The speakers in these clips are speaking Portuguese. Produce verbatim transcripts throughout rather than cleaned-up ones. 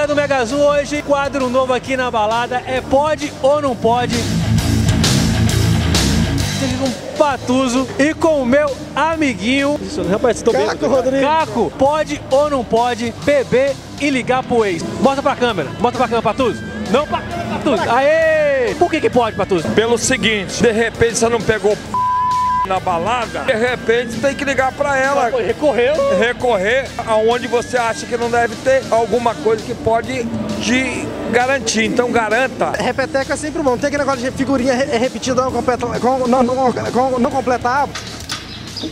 galera do Mega Zoom, hoje quadro novo aqui na balada, é pode ou não pode? Estou aqui com o Patuzo e com o meu amiguinho, rapaz, tô Caco, bem, Rodrigo. Caco, pode ou não pode beber e ligar pro ex? Mostra pra câmera, mostra pra câmera, Patuzo. Não pra câmera, Patuzo. Aê! Por que que pode, Patuzo? Pelo seguinte, de repente você não pegou na balada, de repente tem que ligar pra ela. Recorreu? Recorrer aonde você acha que não deve ter alguma coisa que pode te garantir. Então garanta. Repeteca é sempre bom. Não tem aquele negócio de figurinha repetida não, completa, não, não, não completar.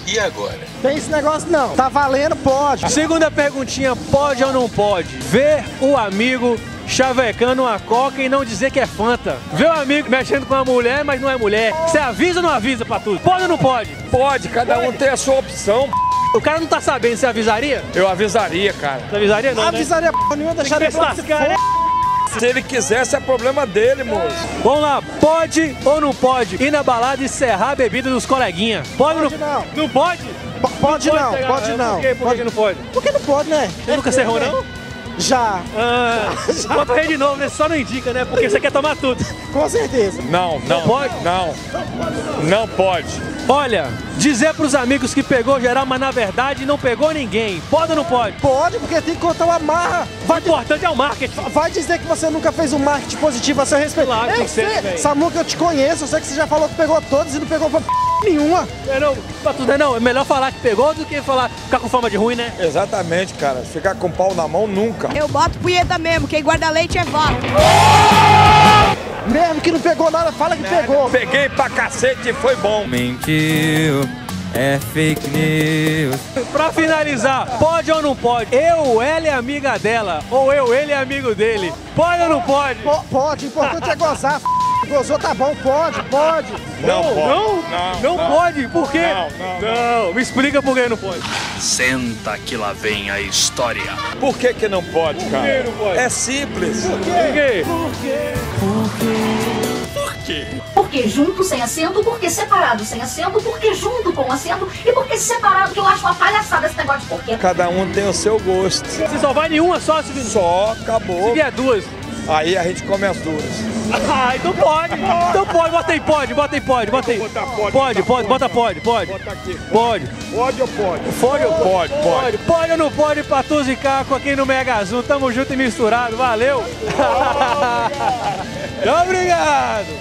E agora? Tem esse negócio não. Tá valendo, pode. Segunda perguntinha, pode ou não pode? Ver o amigo chavecando uma coca e não dizer que é Fanta. Vê o amigo mexendo com uma mulher, mas não é mulher. Você avisa ou não avisa, Patuzo? Pode ou não pode? Pode, cada pode. Um tem a sua opção. O cara não tá sabendo, você avisaria? Eu avisaria, cara. Você avisaria não, avisaria, né? P... nenhuma, deixaria pra se cara. Se ele quisesse, é problema dele, moço. Vamos lá, pode ou não pode ir na balada e serrar a bebida dos coleguinhas? Pode ou não? Não. Não pode? P pode não, pode não. Pode não. Por quê? Por pode. Que não pode? Porque não pode, né? Você é nunca serrou, não? Já. Ah, já. Quanto rei de novo, né? Só não indica, né? Porque você quer tomar tudo. Com certeza. Não, não. Não pode? Não. Não pode. Olha, dizer pros amigos que pegou geral, mas na verdade não pegou ninguém. Pode ou não pode? Pode, porque tem que contar uma marra. Vai o importante é o marketing. Vai dizer que você nunca fez um marketing positivo a seu respeito. Claro, é, você, Samuka, eu te conheço. Eu sei que você já falou que pegou todos e não pegou pra p... nenhuma. É, não, pra tudo, né? Não, é melhor falar que pegou do que falar ficar com fama de ruim, né? Exatamente, cara. Ficar com pau na mão nunca. Eu boto punheta mesmo, quem guarda leite é vaca. Mesmo que não pegou nada, fala que nada, pegou. Peguei pra cacete e foi bom. Mentiu, é fake news. Pra finalizar, pode ou não pode? Eu, ela é amiga dela, ou eu, ele é amigo dele. Pode ou não pode? P pode, o importante é gozar. Gozou, tá bom, pode, pode. Não, oh, pode. Não, não, não, não pode, por quê? Não, não, não, não, me explica por que não pode. Senta que lá vem a história. Por que que não pode, por cara? Não pode? É simples. Por quê? Por quê? Por quê? Por quê? Porque junto sem acento, porque separado sem acento, porque junto com acento e porque separado, que eu acho uma palhaçada esse negócio de porquê. Cada um tem o seu gosto. Você só vai nenhuma só, se vier? Só, acabou. Se vier duas. Aí a gente come as duas. Ah, então pode, então pode, bota aí, pode, bota aí, pode, bota aí. Pode, pode, bota pode, pode. Bota aqui. Pode. Pode ou pode? Pode ou pode? Pode. Pode ou não pode, Patuzo e Caco aqui no Mega Zoom. Tamo junto e misturado, valeu. Obrigado.